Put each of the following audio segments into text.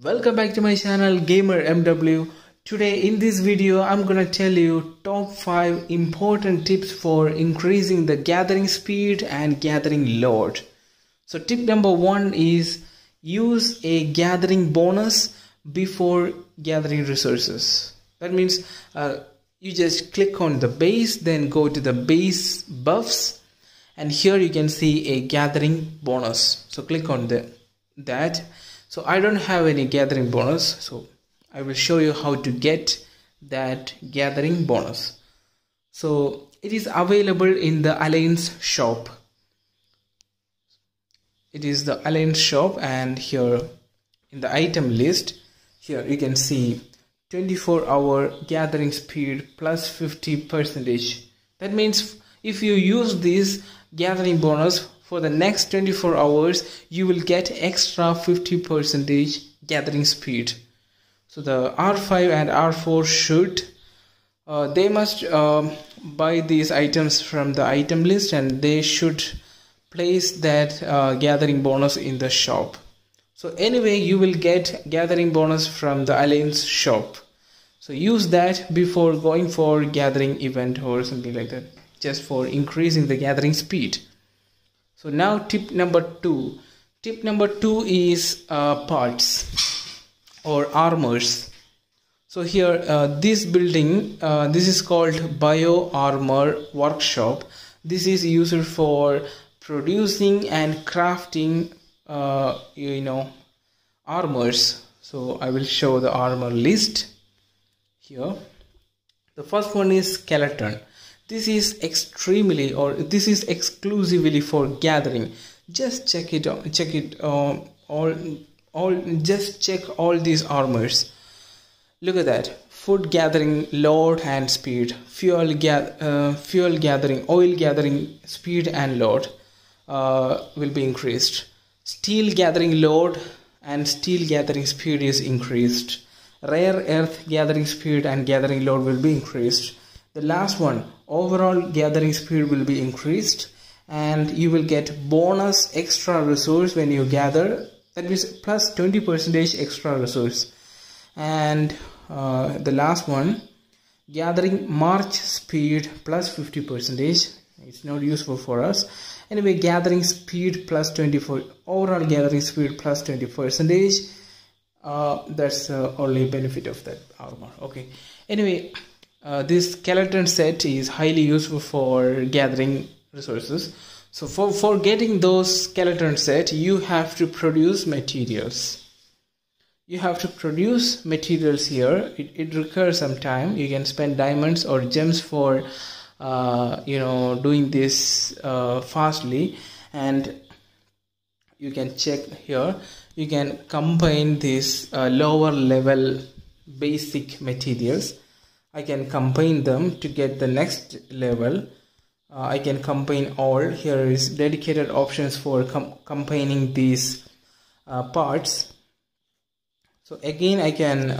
Welcome back to my channel Gamer MW. Today in this video I'm gonna tell you top 5 important tips for increasing the gathering speed and gathering load. So tip number 1 is use a gathering bonus before gathering resources. That means you just click on the base, then go to the base buffs, and here you can see a gathering bonus. So click on that. So I don't have any gathering bonus, so I will show you how to get that gathering bonus. So it is available in the Alliance shop. It is the Alliance shop, and here in the item list, here you can see 24-hour gathering speed plus 50%. That means if you use this gathering bonus for the next 24 hours, you will get extra 50% gathering speed. So the R5 and R4 should, they must buy these items from the item list, and they should place that gathering bonus in the shop. So anyway, you will get gathering bonus from the Alliance shop. So use that before going for gathering event or something like that, just for increasing the gathering speed. So now tip number 2. Tip number 2 is parts or armors. So here this building, this is called Bio Armor Workshop. This is used for producing and crafting armors. So I will show the armor list here. The first one is skeleton. This is exclusively for gathering. Just check all these armors. Look at that: food gathering, load and speed; fuel gathering, oil gathering, speed and load will be increased; steel gathering load and steel gathering speed is increased; rare earth gathering speed and gathering load will be increased. The last one, overall gathering speed, will be increased, and you will get bonus extra resource when you gather. That means plus 20% extra resource. And the last one, gathering march speed plus 50%. It's not useful for us. Anyway, gathering speed plus 24. Overall gathering speed plus 20%. That's the only benefit of that armor. Okay. Anyway. This skeleton set is highly useful for gathering resources. So for getting those skeleton set, you have to produce materials. Here. It requires some time. You can spend diamonds or gems for doing this fastly, and you can check here. You can combine these lower level basic materials. I can combine them to get the next level. I can combine all. Here is dedicated options for combining these parts. So again, I can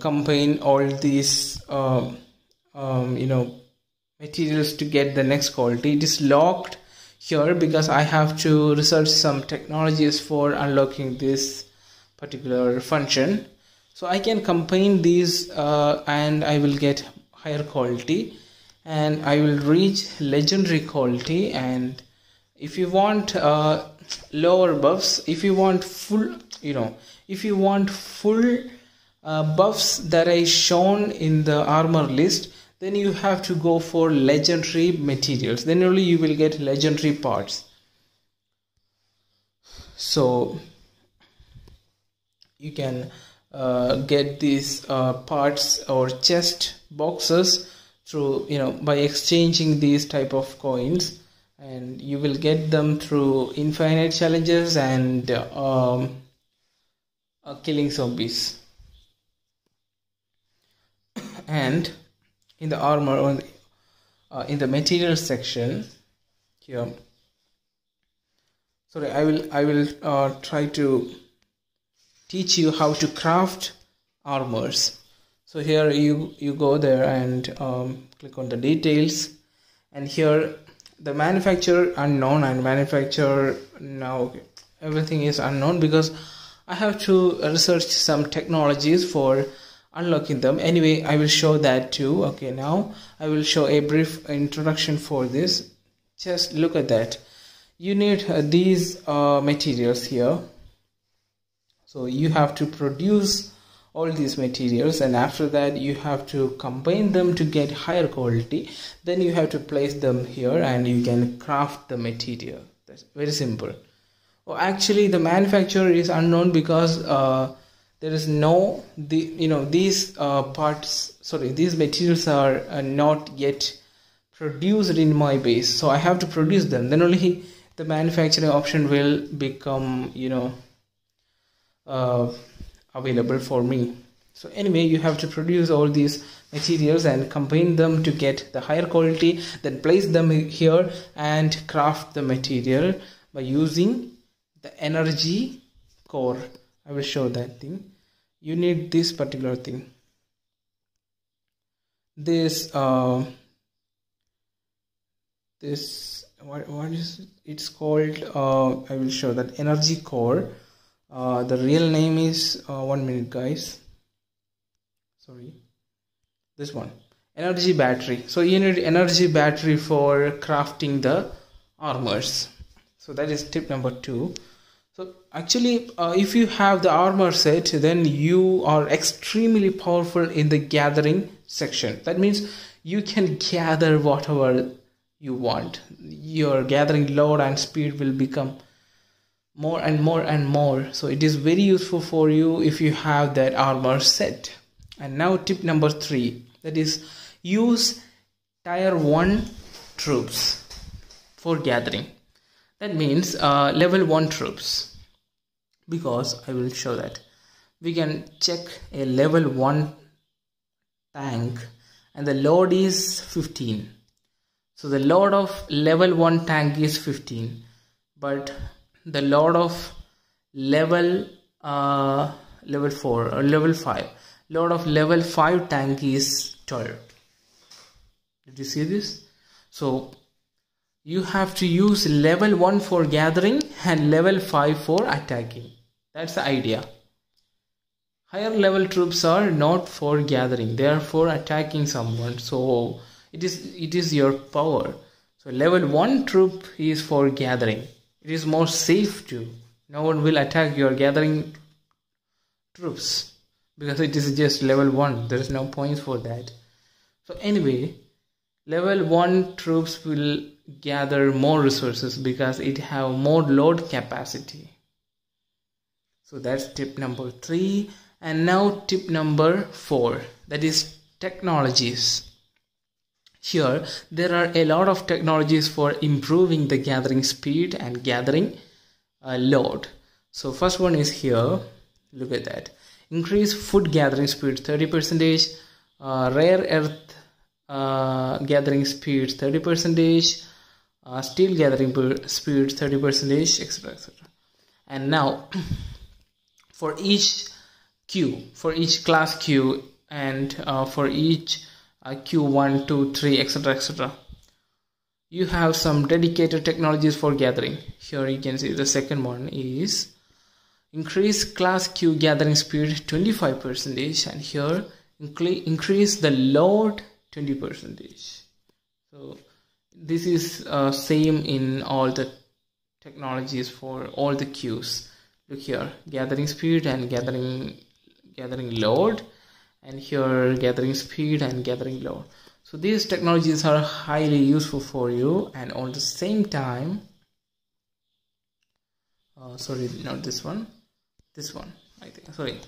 combine all these materials to get the next quality. It is locked here because I have to research some technologies for unlocking this particular function. So I can combine these and I will get higher quality, and I will reach legendary quality. And if you want lower buffs, if you want full buffs that I shown in the armor list, then you have to go for legendary materials. Then only you will get legendary parts. So you can get these parts or chest boxes through by exchanging these type of coins, and you will get them through infinite challenges and killing zombies. And in the armor in the material section here, sorry, I will try to teach you how to craft armors. So here you go there and click on the details, and here the manufacturer unknown and manufacturer now. Everything is unknown because I have to research some technologies for unlocking them. Anyway, I will show that too. Okay, now I will show a brief introduction for this. Just look at that. You need these materials here. So you have to produce all these materials, and after that you have to combine them to get higher quality. Then you have to place them here and you can craft the material. That's very simple. Well, actually the manufacturer is unknown because there is no, these materials are not yet produced in my base, so I have to produce them. Then only the manufacturing option will become, available for me. So anyway, you have to produce all these materials and combine them to get the higher quality, then place them here and craft the material by using the energy core. I will show that thing. You need this particular thing, this what is it? It's called, I will show that energy core. The real name is, 1 minute guys, sorry, this one, energy battery. So you need energy battery for crafting the armors. So that is tip number 2. So actually if you have the armor set, then you are extremely powerful in the gathering section. That means you can gather whatever you want. Your gathering load and speed will become more and more and more. So it is very useful for you if you have that armor set. And now tip number 3, that is use tier 1 troops for gathering. That means level 1 troops, because I will show that. We can check a level 1 tank and the load is 15. So the load of level 1 tank is 15, but the load of level 4 or level 5, load of level 5 tank is 12. Did you see this? So you have to use level 1 for gathering and level 5 for attacking. That's the idea. Higher level troops are not for gathering, they are for attacking someone. So it is your power. So level 1 troop is for gathering. It is more safe too. No one will attack your gathering troops because it is just level 1. There is no points for that. So anyway, level 1 troops will gather more resources because it have more load capacity. So that's tip number 3. And now tip number 4, that is technologies. Here there are a lot of technologies for improving the gathering speed and gathering load. So first one is here, look at that. Increase food gathering speed 30%, rare earth gathering speed 30%, steel gathering speed 30%, etc, etc. And now for each queue, for each class queue, and for each Q1, 2, 3, etc, etc, you have some dedicated technologies for gathering. Here you can see the second one is increase class queue gathering speed 25%, and here increase the load 20%. So this is same in all the technologies for all the queues. Look here, gathering speed and gathering load. And here gathering speed and gathering load. So these technologies are highly useful for you. And all the same time, sorry, not this one, this one, I think, sorry,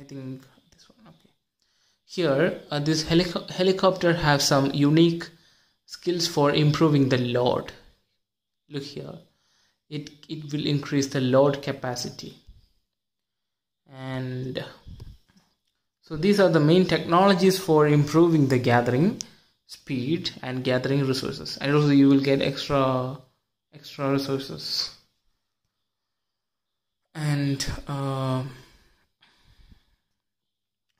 I think this one, okay. Here this helicopter has some unique skills for improving the load. Look here, it will increase the load capacity. And so these are the main technologies for improving the gathering speed and gathering resources, and also you will get extra resources. And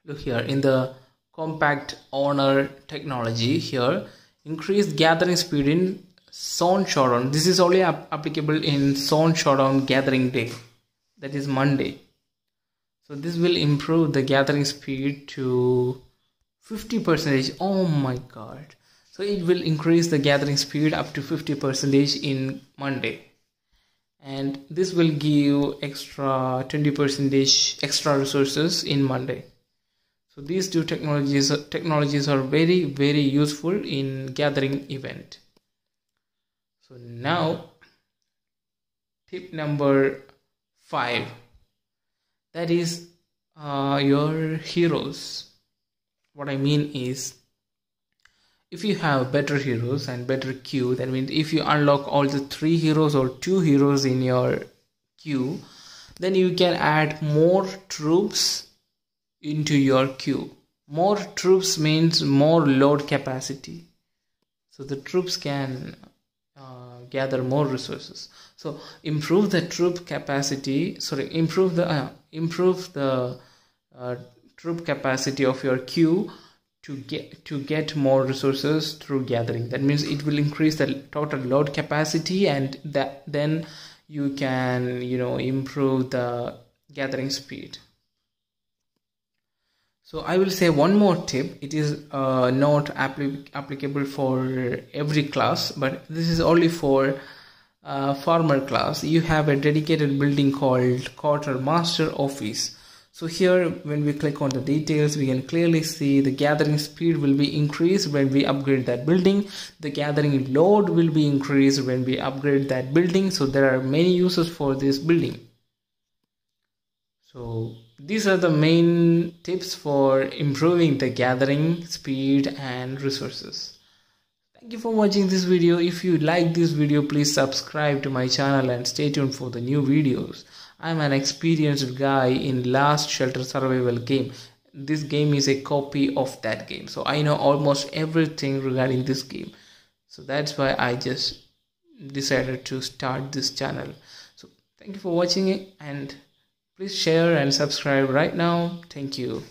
look here in the compact honor technology, here increased gathering speed in Zone Showdown. This is only applicable in Zone Showdown gathering day, that is Monday. So this will improve the gathering speed to 50%. Oh my god. So it will increase the gathering speed up to 50% in Monday. And this will give extra 20% extra resources in Monday. So these two technologies are very, very useful in gathering event. So now tip number 5, that is your heroes. What I mean is, if you have better heroes and better queue, that means if you unlock all the 3 heroes or 2 heroes in your queue, then you can add more troops into your queue. More troops means more load capacity, so the troops can gather more resources. So improve the troop capacity, sorry, improve the troop capacity of your queue to get more resources through gathering. That means it will increase the total load capacity, and that then you can, you know, improve the gathering speed. So I will say one more tip. It is not applicable for every class, but this is only for farmer class. You have a dedicated building called Quarter Master Office. So here, when we click on the details, we can clearly see the gathering speed will be increased when we upgrade that building. The gathering load will be increased when we upgrade that building. So there are many uses for this building. So these are the main tips for improving the gathering speed and resources. Thank you for watching this video. If you like this video, please subscribe to my channel and stay tuned for the new videos. I'm an experienced guy in Last Shelter Survival game. This game is a copy of that game, so I know almost everything regarding this game. So that's why I just decided to start this channel. So thank you for watching it, and please share and subscribe right now. Thank you.